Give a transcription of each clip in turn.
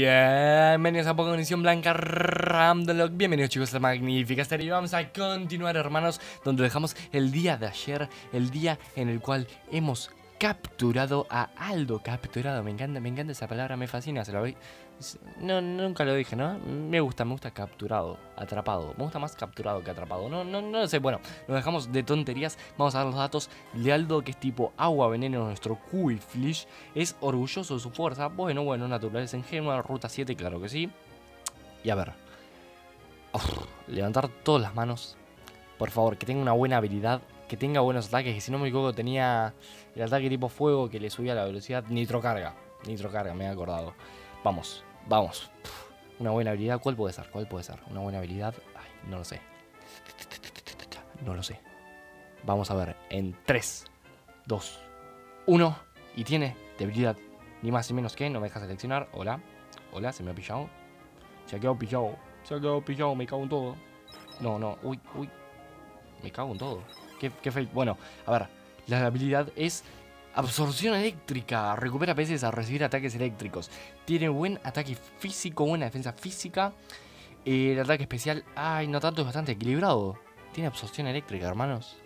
Bienvenidos a Poco Condición Blanca Ramdolog. Bienvenidos chicos a esta magnífica serie. Y vamos a continuar, hermanos, donde dejamos el día de ayer, el día en el cual hemos capturado a Aldo. Capturado, me encanta esa palabra, me fascina. Se lo voy... No, nunca lo dije, ¿no? Me gusta capturado, atrapado. Me gusta más capturado que atrapado. No lo sé. Bueno, nos dejamos de tonterías. Vamos a dar los datos de Aldo, que es tipo agua, veneno, nuestro Quillfish. Es orgulloso de su fuerza. Bueno, naturaleza ingenua, ruta 7, claro que sí. Y a ver. Uf, levantar todas las manos. Por favor, que tenga una buena habilidad, que tenga buenos ataques. Que si no me equivoco tenía el ataque tipo fuego que le subía la velocidad. Nitrocarga. Nitrocarga, me he acordado. Vamos. Vamos. Una buena habilidad. ¿Cuál puede ser? ¿Cuál puede ser? Una buena habilidad. Ay, no lo sé. No lo sé. Vamos a ver. En 3, 2, 1. Y tiene debilidad. Ni más ni menos que. No me deja seleccionar. Hola. Hola, se me ha pillado. Se ha quedado pillado. Se ha quedado pillado. Me cago en todo. No. Uy. Me cago en todo. Qué fake. Bueno, a ver. La habilidad es... Absorción eléctrica, recupera veces a recibir ataques eléctricos. Tiene buen ataque físico, buena defensa física. El ataque especial, ay, no tanto, es bastante equilibrado. Tiene absorción eléctrica, hermanos.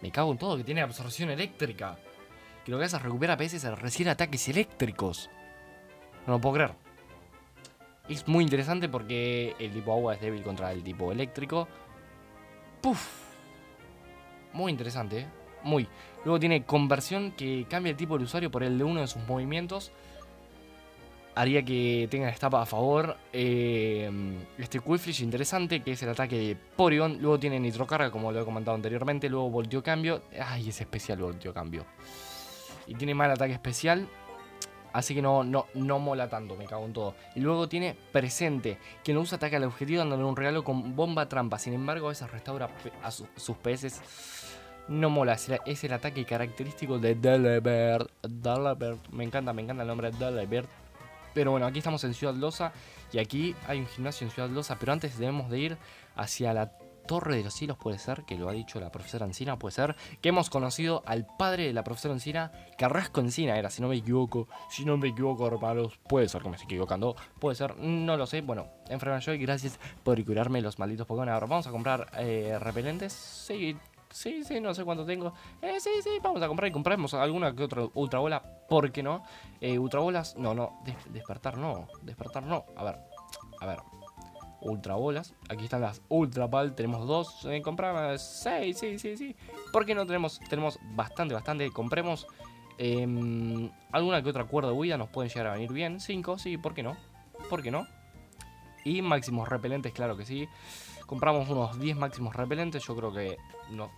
Me cago en todo que tiene absorción eléctrica. Que lo que hace es recupera veces a recibir ataques eléctricos. No lo puedo creer. Es muy interesante porque el tipo agua es débil contra el tipo eléctrico. Puff. Muy interesante, ¿eh? Muy. Luego tiene conversión, que cambia el tipo del usuario por el de uno de sus movimientos. Haría que tenga estapa a favor. Este Quillfish interesante, que es el ataque de Porygon. Luego tiene nitrocarga, como lo he comentado anteriormente. Luego voltio cambio. Ay, es especial voltio cambio. Y tiene mal ataque especial. Así que no mola tanto, me cago en todo. Y luego tiene presente, que no usa ataque al objetivo dándole un regalo con bomba trampa. Sin embargo, a veces restaura a sus PS. No mola, es el ataque característico de Delebert. Me encanta el nombre de Delebert. Pero bueno, aquí estamos en Ciudad Loza. Y aquí hay un gimnasio en Ciudad Loza. Pero antes debemos de ir hacia la Torre de los Cielos, puede ser. Que lo ha dicho la profesora Encina, puede ser. Que hemos conocido al padre de la profesora Encina. Carrasco Encina era, si no me equivoco. Si no me equivoco, hermanos. Puede ser que me esté equivocando. Puede ser, no lo sé. Bueno, enferma yo y gracias por curarme los malditos Pokémon. Ahora vamos a comprar repelentes. Sí, no sé cuánto tengo. Sí, vamos a comprar y compramos alguna que otra ultrabola. ¿Por qué no? Ultrabolas, despertar no. A ver. Ultrabolas, aquí están las ultrapal, tenemos 2, compramos 6, sí. ¿Por qué no tenemos bastante? Compremos alguna que otra cuerda de huida, nos pueden llegar a venir bien. 5, sí, ¿por qué no? Y máximos repelentes, claro que sí. Compramos unos 10 máximos repelentes, yo creo que no.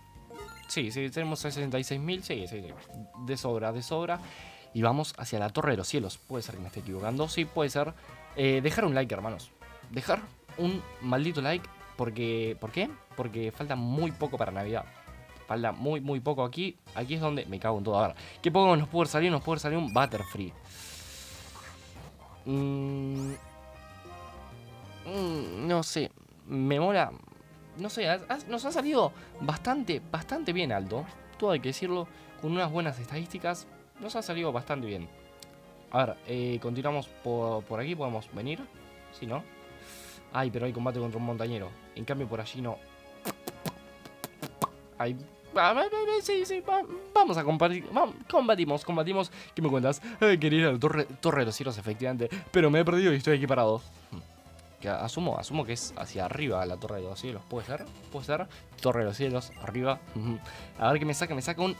Sí, tenemos 66.000, sí, de sobra. Y vamos hacia la Torre de los Cielos. Puede ser que me esté equivocando, sí, puede ser. Dejar un like, hermanos. Dejar un maldito like porque... ¿Por qué? Porque falta muy poco para Navidad. Falta muy poco aquí. Aquí es donde me cago en todo. A ver, ¿qué poco nos puede salir? Nos puede salir un Butterfree. No sé. Me mola, no sé, nos ha salido bastante bien Aldo, todo hay que decirlo, con unas buenas estadísticas, nos ha salido bastante bien. A ver, continuamos por aquí, podemos venir, si ¿sí, no? Ay, pero hay combate contra un montañero, en cambio por allí no. Ay, sí, vamos a combatir, combatimos, ¿qué me cuentas? Quería ir a la Torre de los Cielos, efectivamente, pero me he perdido y estoy aquí parado. Que asumo que es hacia arriba la Torre de los Cielos. ¿Puede ser? Torre de los Cielos, arriba. A ver qué me saca un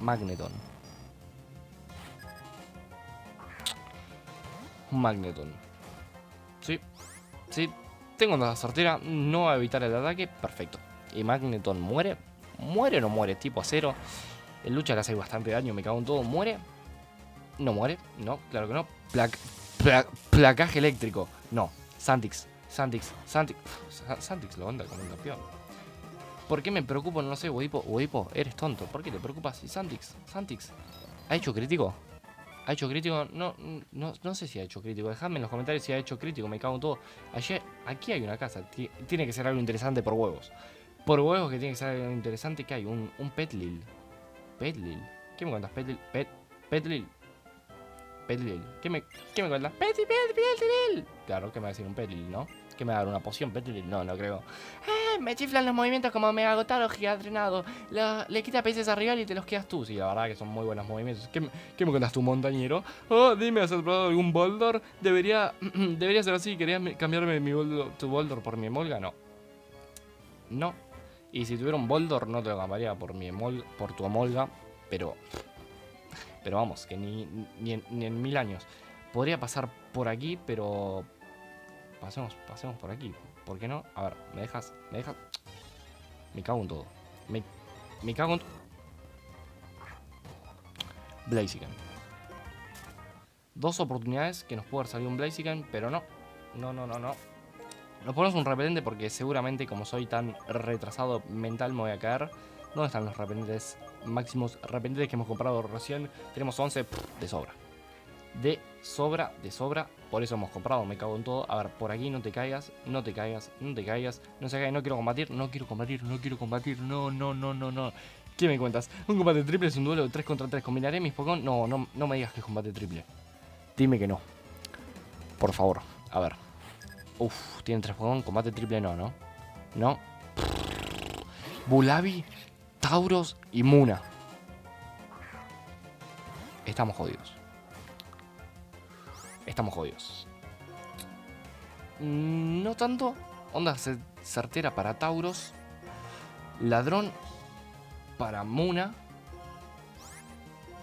Magneton. Un Magneton. Sí. Tengo una certera. No va a evitar el ataque. Perfecto. Y Magneton muere. ¿Muere o no muere? Tipo acero. El lucha le hace bastante daño. Me cago en todo. ¿Muere? No muere. No, claro que no. Placaje eléctrico. No. Santix lo anda como un campeón. ¿Por qué me preocupo? No sé, Weipo, eres tonto. ¿Por qué te preocupas? Si Santix ¿ha hecho crítico? No sé si ha hecho crítico. Dejadme en los comentarios si ha hecho crítico. Me cago en todo. Aquí hay una casa. Tiene que ser algo interesante por huevos. Que hay un Petilil. ¿Qué me cuentas? Petilil. Petilil. ¿Qué me cuenta? ¡Petilil! Claro que me va a decir un Petilil, ¿no? ¿Que me va a dar una poción Petilil? No, no creo. Me chiflan los movimientos como me agotado, gigatrenado. Le quita peces a rival y te los quedas tú. Sí, la verdad que son muy buenos movimientos. ¿Qué me contaste, tu montañero? Oh, dime, ¿has probado algún Boldor? Debería ser así. ¿Querías cambiarme tu Boldor por mi Emolga? No. No. Y si tuviera un Boldor no te lo cambiaría por tu Emolga. Pero vamos, que ni en 1000 años. Podría pasar por aquí, pero... Pasemos por aquí. ¿Por qué no? A ver, ¿me dejas? Me cago en todo. Me cago en... Blaziken. 2 oportunidades que nos puede haber salido un Blaziken, pero no. No. Nos ponemos un repelente porque seguramente, como soy tan retrasado mental, me voy a caer. ¿Dónde están los repelentes? Máximos repelentes que hemos comprado recién. Tenemos 11. De sobra. De sobra. Por eso hemos comprado, me cago en todo. A ver, por aquí no te caigas. No se caiga, no quiero combatir. No. ¿Qué me cuentas? Un combate triple es un duelo de 3 contra 3. ¿Combinaré mis Pokémon? No me digas que es combate triple. Dime que no. Por favor, a ver. Uf, tienen 3 Pokémon, combate triple no. No. Bulabi, Tauros y Muna. Estamos jodidos. No tanto. Onda certera para Tauros. Ladrón para Muna.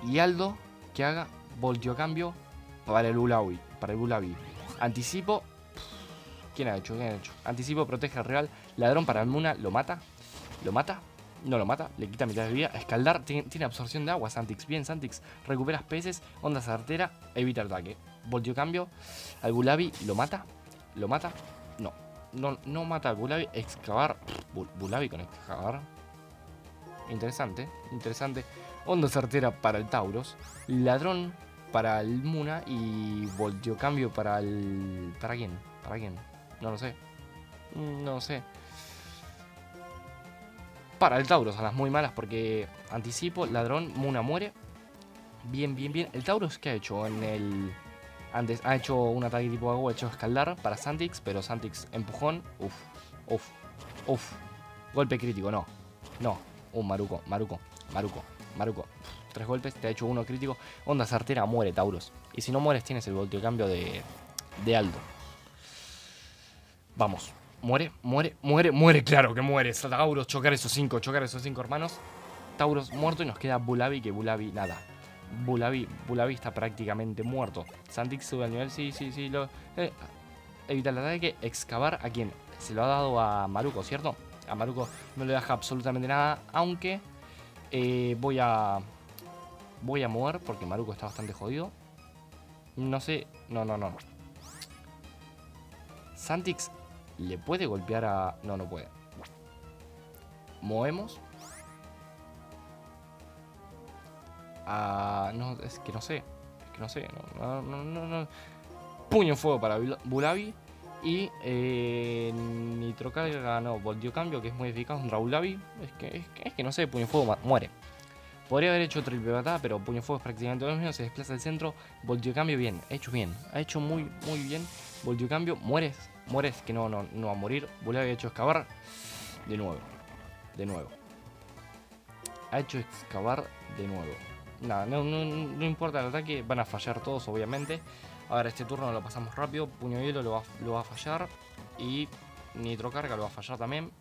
Y Aldo que haga Voltio cambio para el Bulabi. Anticipo. ¿Quién ha hecho? Anticipo protege al real. Ladrón para el Muna. ¿Lo mata? No lo mata, le quita mitad de vida. Escaldar tiene absorción de agua. Santix, bien Santix, recuperas peces. Onda certera, evita el ataque. Voltio cambio, al Bulabi ¿lo mata? No mata al Bulabi. Excavar, Bulabi con Excavar. Interesante. Onda certera para el Tauros. Ladrón para el Muna. Y Voltio cambio para el... ¿Para quién? No lo sé. Para el Tauros, a las muy malas, porque anticipo, ladrón, Muna muere. Bien. ¿El Tauros qué ha hecho en el...? Antes ha hecho un ataque tipo agua, ha hecho escaldar para Santix, pero Santix empujón. Uff. Golpe crítico, no. Un Maruco. 3 golpes, te ha hecho 1 crítico. Onda certera, muere Tauros. Y si no mueres tienes el voltio cambio de Aldo. Vamos. Muere, claro que muere. Tauros, chocar esos 5 hermanos. Tauros muerto y nos queda Bulabi, que Bulabi nada. Bulabi está prácticamente muerto. Santix sube al nivel, sí. Evita el ataque. Excavar, ¿a quién? Se lo ha dado a Maruco, ¿cierto? A Maruco no le deja absolutamente nada, aunque voy a mover porque Maruco está bastante jodido. No sé, no. Santix... ¿Le puede golpear a...? No puede. Movemos. No, es que no sé. No. Puño en fuego para Bulabi. Y... Nitrocarga, Voltio cambio, que es muy eficaz contra Bulabi. Es que no sé, puño en fuego muere. Podría haber hecho triple bata, pero puño en fuego es prácticamente lo mismo. Se desplaza al centro. Voltio cambio, bien. Ha hecho muy bien. Voltio cambio, mueres, que no va a morir. Bulabi ha hecho excavar. De nuevo. Ha hecho excavar de nuevo. Nada, no importa el ataque. Van a fallar todos, obviamente. Ahora este turno lo pasamos rápido. Puño hielo lo va a fallar. Y nitrocarga lo va a fallar también.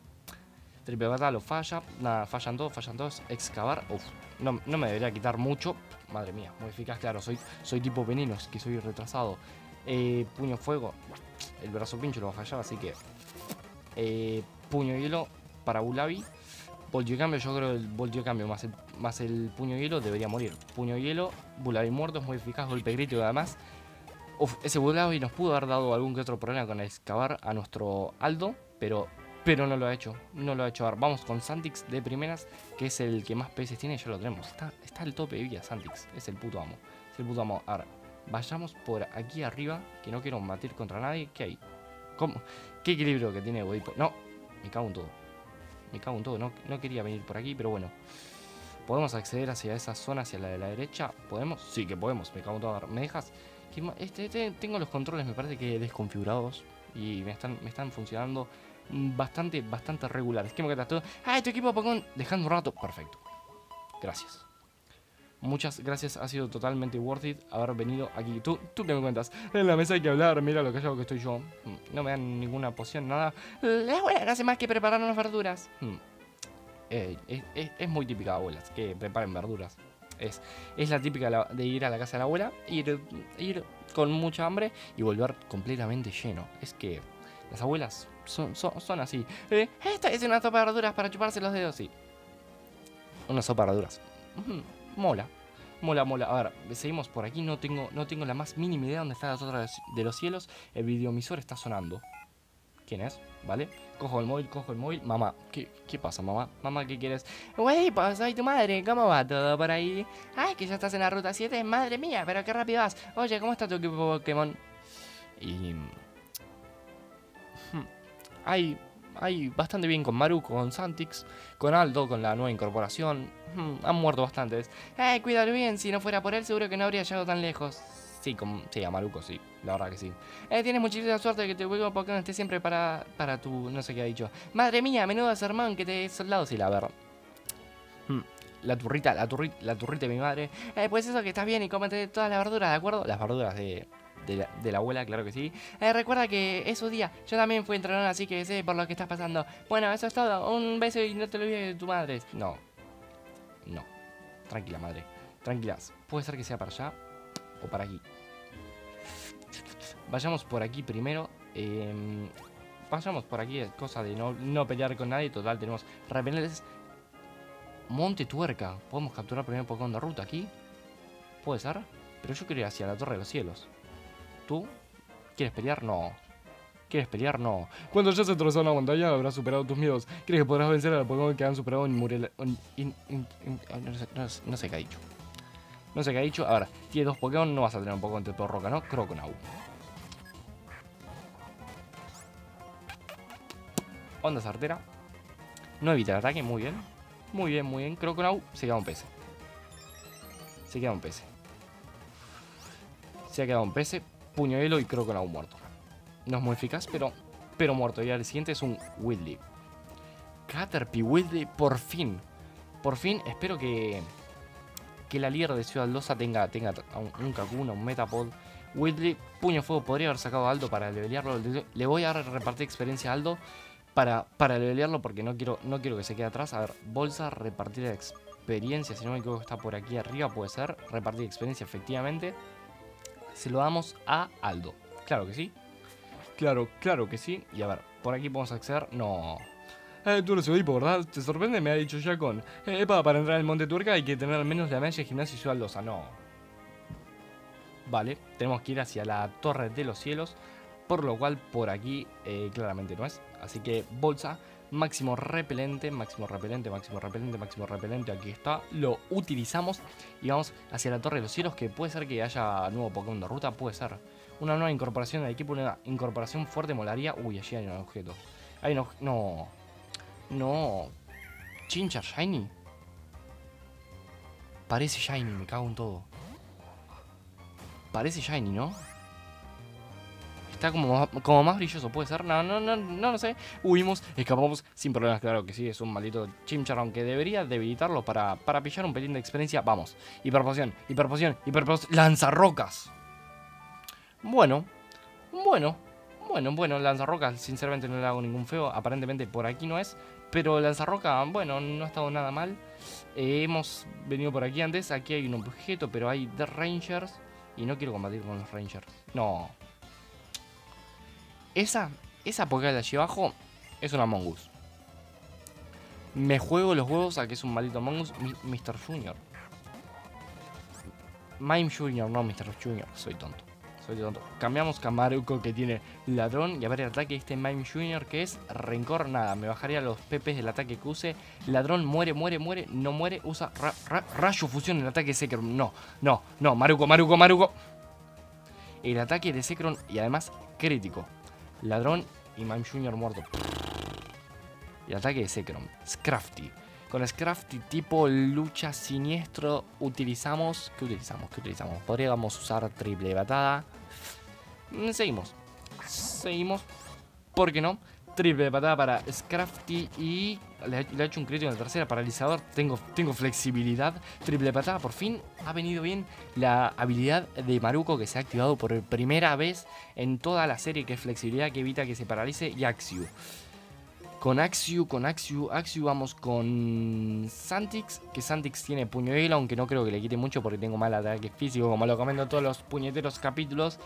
Triple bata lo falla. Nada, fallan todos. Excavar. Uf, no me debería quitar mucho. Madre mía, muy eficaz. Claro, soy tipo veninos, que soy retrasado. Puño fuego. El brazo pincho lo va a fallar, así que puño hielo para Bulabi. Voltio cambio, yo creo que el voltio cambio más el puño hielo debería morir. Puño hielo, Bulabi muerto, es muy eficaz, golpe crítico además. Uf, ese Bulabi nos pudo haber dado algún que otro problema con excavar a nuestro Aldo, pero no lo ha hecho. Ahora vamos con Santix de primeras, que es el que más peces tiene, ya lo tenemos. Está al tope de vida Santix, es el puto amo. Ahora vayamos por aquí arriba, que no quiero combatir contra nadie. ¿Qué hay? ¿Cómo? ¿Qué equilibrio que tiene Bodipo? No, me cago en todo. No quería venir por aquí, pero bueno. ¿Podemos acceder hacia esa zona, hacia la de la derecha? ¿Podemos? Sí que podemos, me cago en todo. ¿Me dejas? Tengo los controles, me parece que desconfigurados. Y me están funcionando bastante regular. Esquema que trató. ¡Ah, tu equipo Pokémon! Dejando un rato. Perfecto. Gracias. Muchas gracias, ha sido totalmente worth it haber venido aquí. ¿Tú qué me cuentas? En la mesa hay que hablar, mira lo callado que estoy yo. No me dan ninguna poción, nada. La abuela no hace más que preparar unas verduras. Es muy típica de abuelas, que preparen verduras. Es la típica de ir a la casa de la abuela, ir con mucha hambre y volver completamente lleno. Es que las abuelas son así. Esta es una sopa de verduras para chuparse los dedos, sí. Una sopa de verduras. Mola. A ver, seguimos por aquí. No tengo la más mínima idea dónde está la Torre de los Cielos. El videoemisor está sonando. ¿Quién es? ¿Vale? Cojo el móvil. Mamá, ¿qué pasa, mamá? Mamá, ¿qué quieres? Güey, pues soy tu madre. ¿Cómo va todo por ahí? Ay, que ya estás en la ruta 7. Madre mía, pero qué rápido vas. Oye, ¿cómo está tu equipo Pokémon? Y... Hay bastante bien con Maruco, con Santix, con Aldo, con la nueva incorporación. Han muerto bastantes. Cuídalo bien, si no fuera por él seguro que no habría llegado tan lejos. Sí, a Maruco, sí, la verdad que sí. Tienes muchísima suerte de que tu juego Pokémon esté siempre para tu... no sé qué ha dicho. Madre mía, menudo sermón que te he soldado, sí, la verdad. La turrita de mi madre. Pues eso, que estás bien y cómete todas las verduras, ¿de acuerdo? Las verduras de la abuela, claro que sí. Recuerda que es su día. Yo también fui entrenador, así que sé por lo que estás pasando. Bueno, eso es todo. Un beso y no te olvides de tu madre. No. Tranquila, madre. Tranquilas. Puede ser que sea para allá o para aquí. Vayamos por aquí primero. Vayamos por aquí. Es cosa de no pelear con nadie. Total, tenemos repelentes. Monte Tuerca. ¿Podemos capturar primero Pokémon de ruta aquí? Puede ser. Pero yo quiero ir hacia la Torre de los Cielos. ¿Tú? ¿Quieres pelear? No. ¿Quieres pelear? No. Cuando ya se trozó una montaña, habrás superado tus miedos. ¿Crees que podrás vencer a los Pokémon que han superado un murel... No sé qué ha dicho. A ver, tienes dos Pokémon, no vas a tener un Pokémon de todo roca, ¿no? Croconaw. Onda certera. No evita el ataque, muy bien. Muy bien. Croconaw se queda un PC. Puño hielo y Croconaw muerto. No es muy eficaz, pero muerto. Y al siguiente es un Whitley. Caterpie Whitley, por fin. Espero que la líder de Ciudad Loza tenga un Kakuna, un Metapod. Whitley, puño fuego. Podría haber sacado a Aldo para levelearlo. Le voy a repartir experiencia a Aldo para levelearlo porque no quiero que se quede atrás. A ver, bolsa, repartir experiencia. Si no me equivoco, está por aquí arriba, puede ser. Repartir experiencia, efectivamente. Se lo damos a Aldo. Claro que sí. Claro que sí. Y a ver, por aquí podemos acceder. No. Tú eres Edipo, ¿verdad? ¿Te sorprende? Me ha dicho ya con... para entrar al Monte Tuerca hay que tener al menos la medalla de gimnasia y Ciudad Loza. No. Vale. Tenemos que ir hacia la Torre de los Cielos. Por lo cual, por aquí claramente no es. Así que, bolsa. Máximo repelente. Aquí está. Lo utilizamos. Y vamos hacia la Torre de los Cielos. Que puede ser que haya nuevo Pokémon de ruta. Puede ser. Una nueva incorporación al equipo. Una incorporación fuerte molaría. Uy, allí hay un objeto. No. Chinchar Shiny. Parece Shiny. Me cago en todo. Parece Shiny, ¿no? Está como más brilloso, puede ser. No sé. Huimos, escapamos sin problemas, claro que sí. Es un maldito Chimchar, aunque debería debilitarlo para pillar un pelín de experiencia. Vamos. Hiperpoción. Lanzarrocas. Bueno, lanzarrocas, sinceramente no le hago ningún feo. Aparentemente por aquí no es. Pero lanzarroca, bueno, no ha estado nada mal. Hemos venido por aquí antes. Aquí hay un objeto, pero hay The Rangers. Y no quiero combatir con los Rangers. No. Esa Pokédex de allí abajo es una Mongoose. Me juego los huevos a que es un maldito Mongoose. Mr. Junior. Mime Junior, no Mr. Junior. Soy tonto. Cambiamos Camaruco que tiene Ladrón. Y a ver el ataque de este Mime Junior que es Rencor. Nada, me bajaría los pepes del ataque que use. Ladrón muere. No muere, usa Rayo Fusión en el ataque de Zekrom. No, Maruco. El ataque de Zekrom y además crítico. Ladrón y Mime Junior muerto. Y ataque de Zekrom. Scrafty. Con Scrafty tipo lucha siniestro utilizamos... ¿Qué utilizamos? Podríamos usar triple patada. Seguimos. ¿Por qué no? Triple patada para Scrafty y... Le ha hecho un crítico en la tercera, paralizador. Tengo flexibilidad. Triple patada, por fin ha venido bien la habilidad de Maruco que se ha activado por primera vez en toda la serie, que es flexibilidad que evita que se paralice. Y Axew. Con Axew vamos con Santix, que Santix tiene puño de hilo, aunque no creo que le quite mucho porque tengo mal ataque físico, como lo comento en todos los puñeteros capítulos.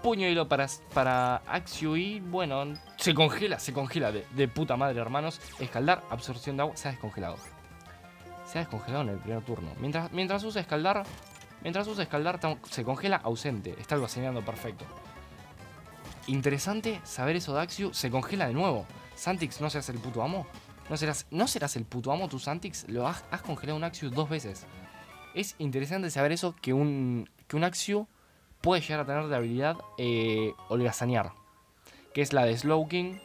Puño de hilo para Axew y bueno, se congela de puta madre, hermanos. Escaldar, absorción de agua, se ha descongelado en el primer turno. Mientras usa escaldar se congela ausente, está algo señalando perfecto. Interesante saber eso de Axew, se congela de nuevo. Santix, ¿no serás el puto amo? ¿No serás el puto amo tú, Santix? Has congelado un Axew 2 veces. Es interesante saber eso, que un Axew puede llegar a tener la habilidad holgazanear, que es la de Slowking,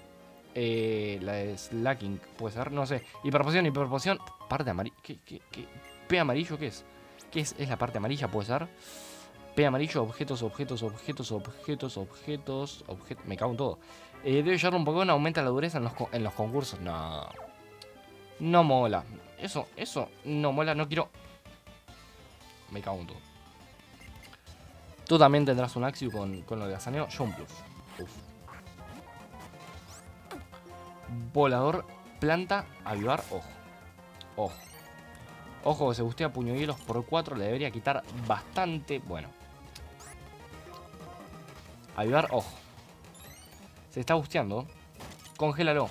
la de Slacking, puede ser, no sé. Hiperpoción, parte amarilla, ¿qué? ¿P amarillo qué es? ¿Qué es la parte amarilla, puede ser? P amarillo, objetos, me cago en todo. Debe llevarlo un poco, aumenta la dureza en los concursos. No mola. Eso no mola, no quiero. Me cago en todo. Tú también tendrás un Axew con lo de Azaneo. John Plus. Uf. Volador, planta, avivar, ojo. Ojo que se gustea puño hielos por 4. Le debería quitar bastante. Bueno. Avivar, ojo. Se está gusteando. Congélalo.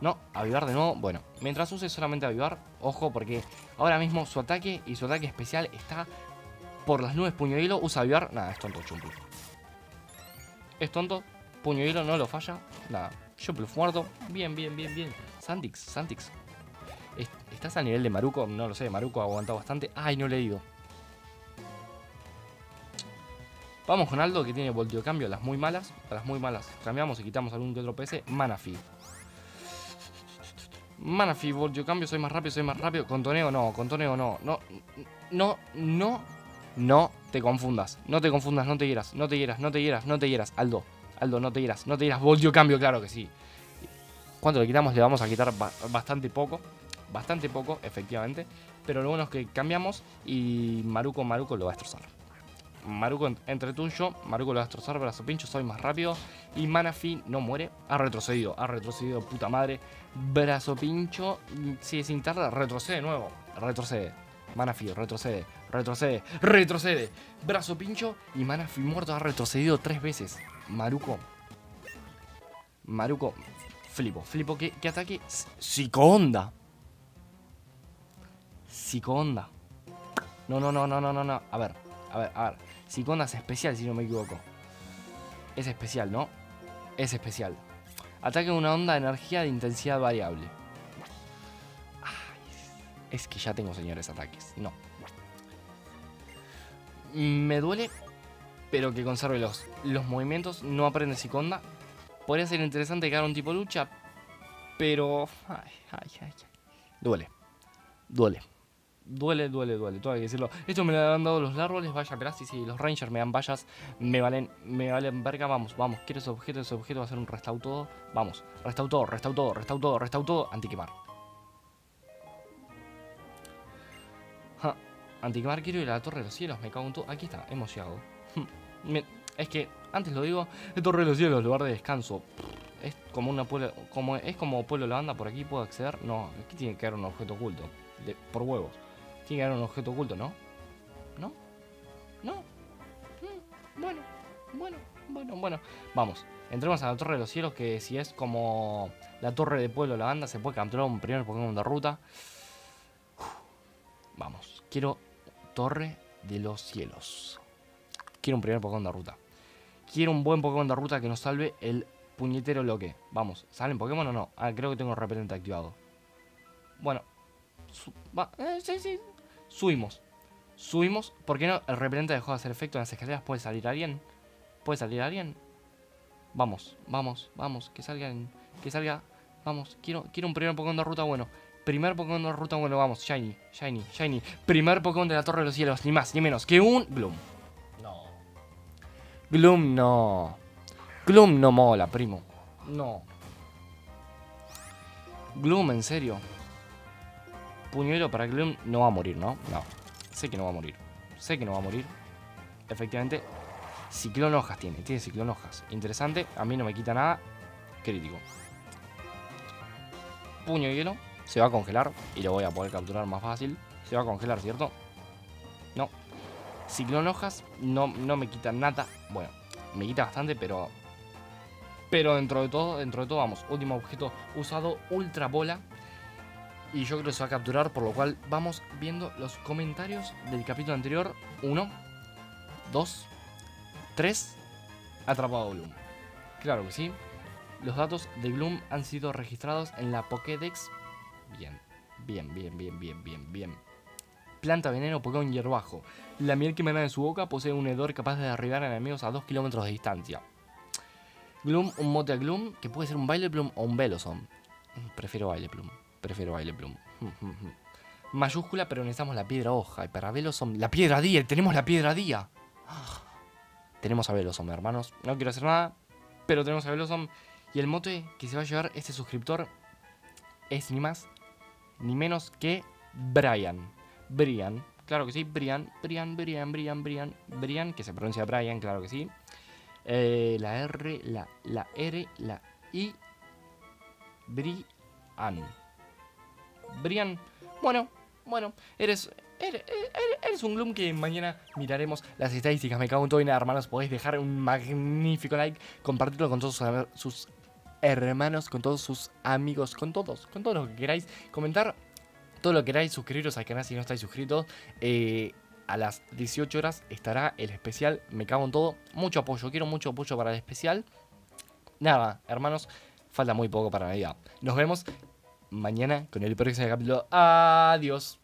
No, avivar de nuevo. Bueno, mientras use solamente avivar, ojo, porque ahora mismo su ataque y su ataque especial está... por las nubes, puño hilo, usa avivar. Nada, es tonto, Chumpluf. Es tonto, puño hilo, no lo falla. Nada, Chumpluf muerto. Bien. Santix. ¿Estás a nivel de Maruco? No lo sé, Maruco ha aguantado bastante. Ay, no le he ido. Vamos con Aldo, que tiene voltio cambio, las muy malas. Cambiamos y quitamos algún que otro PS. Manafee, voltio cambio, soy más rápido. Contoneo no. No te confundas, no te hieras, Aldo, no te hieras, voltio cambio, claro que sí. Cuando le quitamos le vamos a quitar bastante poco, efectivamente. Pero lo bueno es que cambiamos y Maruco lo va a destrozar. Maruco entre tú y yo, Maruco lo va a destrozar, brazo pincho, soy más rápido. Y Manafee no muere, ha retrocedido, puta madre. Brazo pincho, sigue sin tardar, retrocede de nuevo, Manafee retrocede. Brazo pincho y Manafee muerto, ha retrocedido 3 veces. Maruco. Flipo. ¿Qué ataque? Psicoonda. No. A ver. Psicoonda es especial, si no me equivoco. Es especial, ¿no? Es especial. Ataque una onda de energía de intensidad variable. Es que ya tengo, señores, ataques. No. Me duele, pero que conserve los movimientos. No aprende psicoonda. Podría ser interesante que haga un tipo lucha, pero... Duele. Todo hay que decirlo. Esto me lo han dado los árboles. Vaya, pero sí, los Rangers me dan vallas. Me valen verga. Vamos. Quiero ese objeto. Va a ser un restautado. Vamos. Restautado. Antiquemar, quiero ir a la Torre de los Cielos, me cago en todo. Aquí está, hemos llegado. Es que, antes lo digo, la Torre de los Cielos, lugar de descanso. Es como una pueblo, como pueblo lavanda, por aquí puedo acceder. No, aquí tiene que haber un objeto oculto. Por huevos. Tiene que haber un objeto oculto, ¿no? ¿No? Bueno. Vamos, entremos a la Torre de los Cielos, que si es como la Torre de Pueblo Lavanda, se puede capturar un primer Pokémon de ruta. Vamos, quiero Torre de los Cielos. Quiero un primer Pokémon de ruta. Quiero un buen Pokémon de ruta que nos salve el puñetero bloque. Vamos, ¿salen Pokémon o no? Ah, creo que tengo repelente activado. Bueno. Sí. Subimos. ¿Por qué no? El repelente dejó de hacer efecto en las escaleras. ¿Puede salir alguien? Vamos. Que salga. Vamos, quiero un primer Pokémon de ruta bueno. Primer Pokémon de ruta bueno, vamos. Shiny, Shiny, Shiny. Primer Pokémon de la Torre de los Cielos. Ni más, ni menos que un Gloom. No. Gloom no. Gloom no mola, primo. No. Gloom, en serio. Puño hielo para Gloom no va a morir, ¿no? No. Sé que no va a morir. Sé que no va a morir. Efectivamente. Ciclón hojas tiene. Tiene ciclón hojas. Interesante. A mí no me quita nada. Crítico. Puño hielo. Se va a congelar y lo voy a poder capturar más fácil. Se va a congelar, ¿cierto? No. Ciclón hojas no me quita nada. Bueno, me quita bastante, pero... pero dentro de todo, vamos. Último objeto usado, ultra bola. Y yo creo que se va a capturar, por lo cual vamos viendo los comentarios del capítulo anterior. 1, 2, 3. Atrapado Gloom. Claro que sí. Los datos de Gloom han sido registrados en la Pokédex. Bien, bien, bien, bien, bien, bien, bien. Planta veneno, Pokémon hierbajo. La miel que emana de su boca posee un hedor capaz de derribar enemigos a 2 kilómetros de distancia. Gloom, un mote a Gloom, que puede ser un Baileplum o un Velosom. Prefiero Baileplum, prefiero Baileplum. Mayúscula, pero necesitamos la piedra hoja. Y para Velosom, la piedra día, tenemos la piedra día. Tenemos a Velosom, hermanos. No quiero hacer nada, pero tenemos a Velosom. Y el mote que se va a llevar este suscriptor es ni más ni menos que Brian. Brian, claro que sí. Brian, Brian, Brian, Brian, Brian, Brian, que se pronuncia Brian, claro que sí. La R, la R, la I. Brian. Brian, bueno, eres un Gloom que mañana miraremos las estadísticas. Me cago en todo y nada, hermanos. Podéis dejar un magnífico like, compartirlo con todos sus hermanos, con todos sus amigos, con todos los que queráis, comentar todo lo que queráis, suscribiros al canal si no estáis suscritos. A las 18 horas estará el especial, me cago en todo, mucho apoyo, quiero mucho apoyo para el especial. Nada, hermanos, falta muy poco para Navidad. Nos vemos mañana con el próximo capítulo. Adiós.